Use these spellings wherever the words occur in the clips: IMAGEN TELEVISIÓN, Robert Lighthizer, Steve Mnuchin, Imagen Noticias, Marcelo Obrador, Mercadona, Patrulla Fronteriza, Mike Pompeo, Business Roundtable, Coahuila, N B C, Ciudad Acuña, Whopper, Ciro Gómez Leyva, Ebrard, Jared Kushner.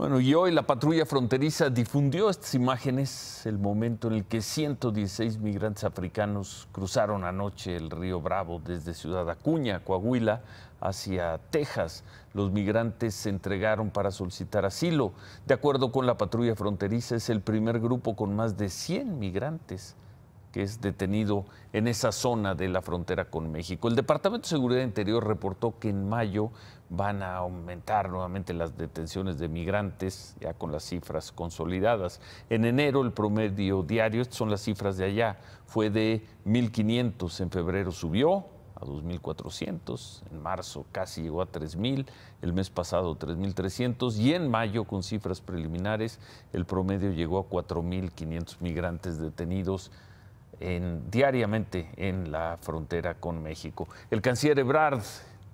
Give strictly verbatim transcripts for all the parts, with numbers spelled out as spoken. Bueno, y hoy la patrulla fronteriza difundió estas imágenes, el momento en el que ciento dieciséis migrantes africanos cruzaron anoche el río Bravo desde Ciudad Acuña, Coahuila, hacia Texas. Los migrantes se entregaron para solicitar asilo. De acuerdo con la patrulla fronteriza, es el primer grupo con más de cien migrantes que es detenido en esa zona de la frontera con México. El Departamento de Seguridad Interior reportó que en mayo van a aumentar nuevamente las detenciones de migrantes, ya con las cifras consolidadas. En enero el promedio diario, estas son las cifras de allá, fue de mil quinientos, en febrero subió a dos mil cuatrocientos, en marzo casi llegó a tres mil, el mes pasado tres mil trescientos y en mayo, con cifras preliminares, el promedio llegó a cuatro mil quinientos migrantes detenidos En, diariamente en la frontera con México. El canciller Ebrard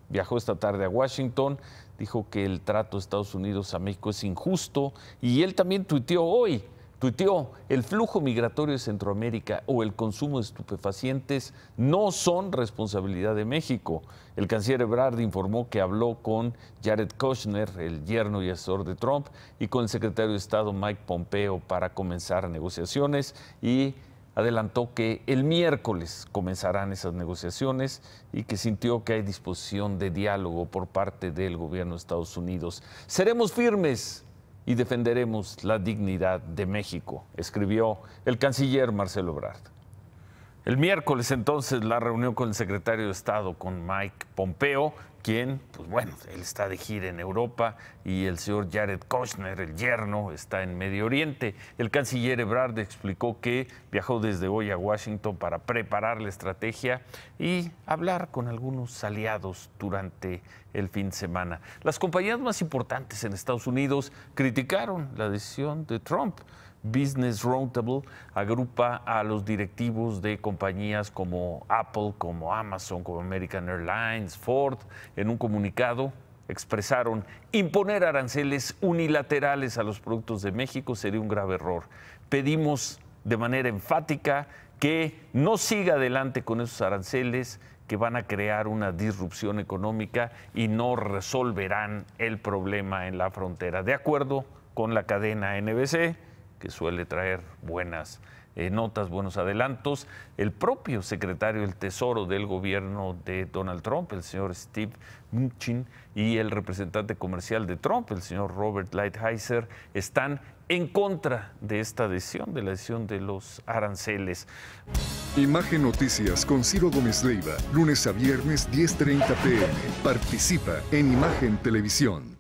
viajó esta tarde a Washington, dijo que el trato de Estados Unidos a México es injusto y él también tuiteó hoy, tuiteó, el flujo migratorio de Centroamérica o el consumo de estupefacientes no son responsabilidad de México. El canciller Ebrard informó que habló con Jared Kushner, el yerno y asesor de Trump, y con el secretario de Estado Mike Pompeo para comenzar negociaciones y adelantó que el miércoles comenzarán esas negociaciones y que sintió que hay disposición de diálogo por parte del gobierno de Estados Unidos. Seremos firmes y defenderemos la dignidad de México, escribió el canciller Marcelo Obrador. El miércoles entonces la reunión con el secretario de Estado, con Mike Pompeo, quien, pues bueno, él está de gira en Europa y el señor Jared Kushner, el yerno, está en Medio Oriente. El canciller Ebrard explicó que viajó desde hoy a Washington para preparar la estrategia y hablar con algunos aliados durante el fin de semana. Las compañías más importantes en Estados Unidos criticaron la decisión de Trump. Business Roundtable agrupa a los directivos de compañías como Apple, como Amazon, como American Airlines, Ford. En un comunicado expresaron: imponer aranceles unilaterales a los productos de México sería un grave error. Pedimos de manera enfática que no siga adelante con esos aranceles que van a crear una disrupción económica y no resolverán el problema en la frontera. De acuerdo con la cadena N B C, que suele traer buenas eh, notas, buenos adelantos, el propio secretario del Tesoro del gobierno de Donald Trump, el señor Steve Mnuchin, y el representante comercial de Trump, el señor Robert Lighthizer, están en contra de esta decisión, de la decisión de los aranceles. Imagen Noticias con Ciro Gómez Leyva, lunes a viernes diez treinta p m Participa en Imagen Televisión.